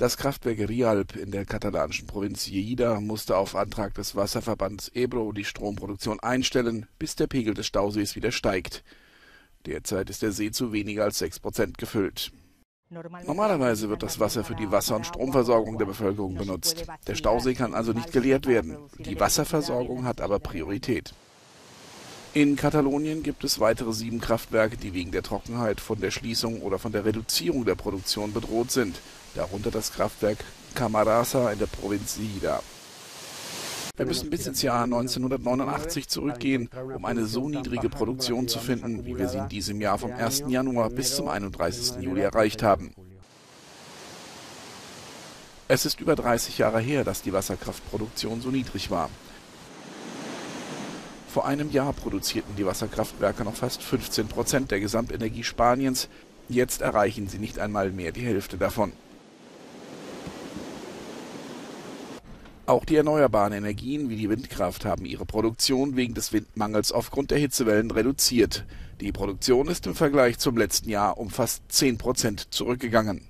Das Kraftwerk Rialp in der katalanischen Provinz Lleida musste auf Antrag des Wasserverbands Ebro die Stromproduktion einstellen, bis der Pegel des Stausees wieder steigt. Derzeit ist der See zu weniger als 6% gefüllt. Normalerweise wird das Wasser für die Wasser- und Stromversorgung der Bevölkerung benutzt. Der Stausee kann also nicht geleert werden. Die Wasserversorgung hat aber Priorität. In Katalonien gibt es weitere 7 Kraftwerke, die wegen der Trockenheit von der Schließung oder von der Reduzierung der Produktion bedroht sind, darunter das Kraftwerk Camarasa in der Provinz Lleida. Wir müssen bis ins Jahr 1989 zurückgehen, um eine so niedrige Produktion zu finden, wie wir sie in diesem Jahr vom 1. Januar bis zum 31. Juli erreicht haben. Es ist über 30 Jahre her, dass die Wasserkraftproduktion so niedrig war. Vor einem Jahr produzierten die Wasserkraftwerke noch fast 15% der Gesamtenergie Spaniens. Jetzt erreichen sie nicht einmal mehr die Hälfte davon. Auch die erneuerbaren Energien wie die Windkraft haben ihre Produktion wegen des Windmangels aufgrund der Hitzewellen reduziert. Die Produktion ist im Vergleich zum letzten Jahr um fast 10% zurückgegangen.